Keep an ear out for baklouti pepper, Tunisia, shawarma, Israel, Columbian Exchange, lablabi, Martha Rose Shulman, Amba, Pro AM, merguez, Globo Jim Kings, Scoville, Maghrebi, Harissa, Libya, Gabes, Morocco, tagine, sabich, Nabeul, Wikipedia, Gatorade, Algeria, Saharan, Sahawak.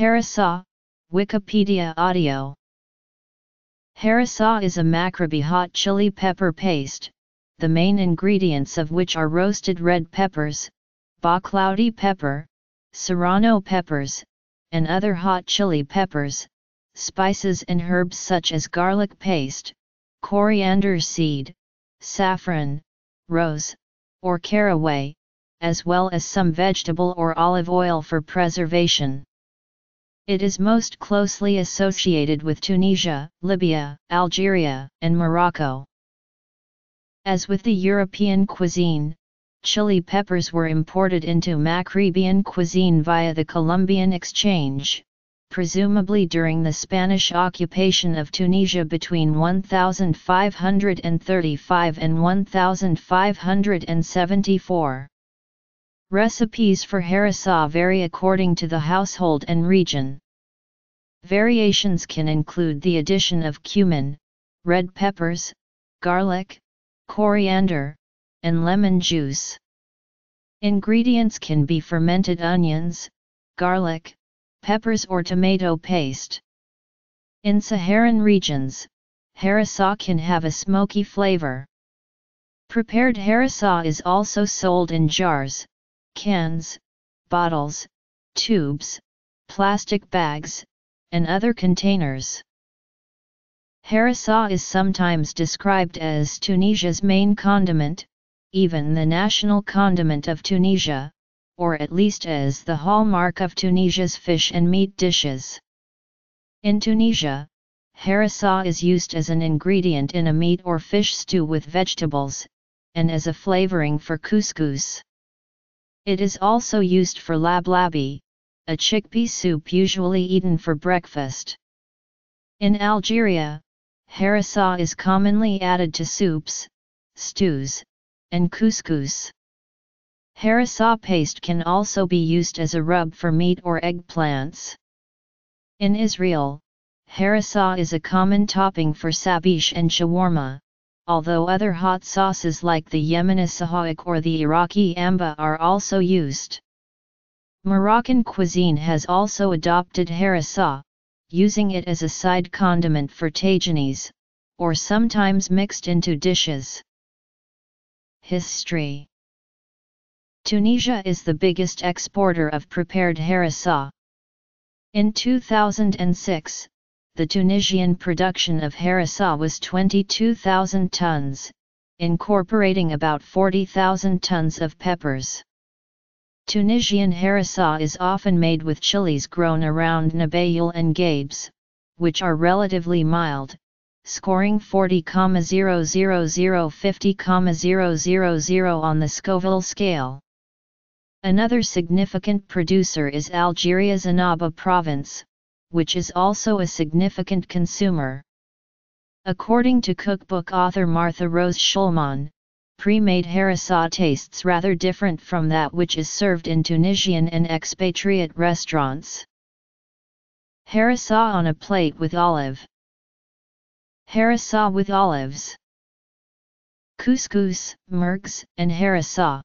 Harissa, Wikipedia audio. Harissa is a Maghrebi hot chili pepper paste, the main ingredients of which are roasted red peppers, baklouti pepper, serrano peppers, and other hot chili peppers, spices and herbs such as garlic paste, coriander seed, saffron, rose, or caraway, as well as some vegetable or olive oil for preservation. It is most closely associated with Tunisia, Libya, Algeria, and Morocco. As with the European cuisine, chili peppers were imported into Maghrebian cuisine via the Columbian Exchange, presumably during the Spanish occupation of Tunisia between 1535 and 1574. Recipes for harissa vary according to the household and region. Variations can include the addition of cumin, red peppers, garlic, coriander, and lemon juice. Ingredients can be fermented onions, garlic, peppers or tomato paste. In Saharan regions, harissa can have a smoky flavor. Prepared harissa is also sold in jars, cans, bottles, tubes, plastic bags, and other containers. Harissa is sometimes described as Tunisia's main condiment, even the national condiment of Tunisia, or at least as the hallmark of Tunisia's fish and meat dishes. In Tunisia, harissa is used as an ingredient in a meat or fish stew with vegetables, and as a flavoring for couscous. It is also used for lablabi, a chickpea soup usually eaten for breakfast. In Algeria, harissa is commonly added to soups, stews, and couscous. Harissa paste can also be used as a rub for meat or eggplants. In Israel, harissa is a common topping for sabich and shawarma, although other hot sauces like the Yemeni Sahawak or the Iraqi Amba are also used. Moroccan cuisine has also adopted harissa, using it as a side condiment for tagines, or sometimes mixed into dishes. History. Tunisia is the biggest exporter of prepared harissa. In 2006, the Tunisian production of harissa was 22,000 tons, incorporating about 40,000 tons of peppers. Tunisian harissa is often made with chilies grown around Nabeul and Gabes, which are relatively mild, scoring 40,000–50,000 on the Scoville scale. Another significant producer is Algeria's Amba province, which is also a significant consumer. According to cookbook author Martha Rose Shulman, pre-made harissa tastes rather different from that which is served in Tunisian and expatriate restaurants. Harissa on a plate with olive. Harissa with olives. Couscous, merguez, and harissa.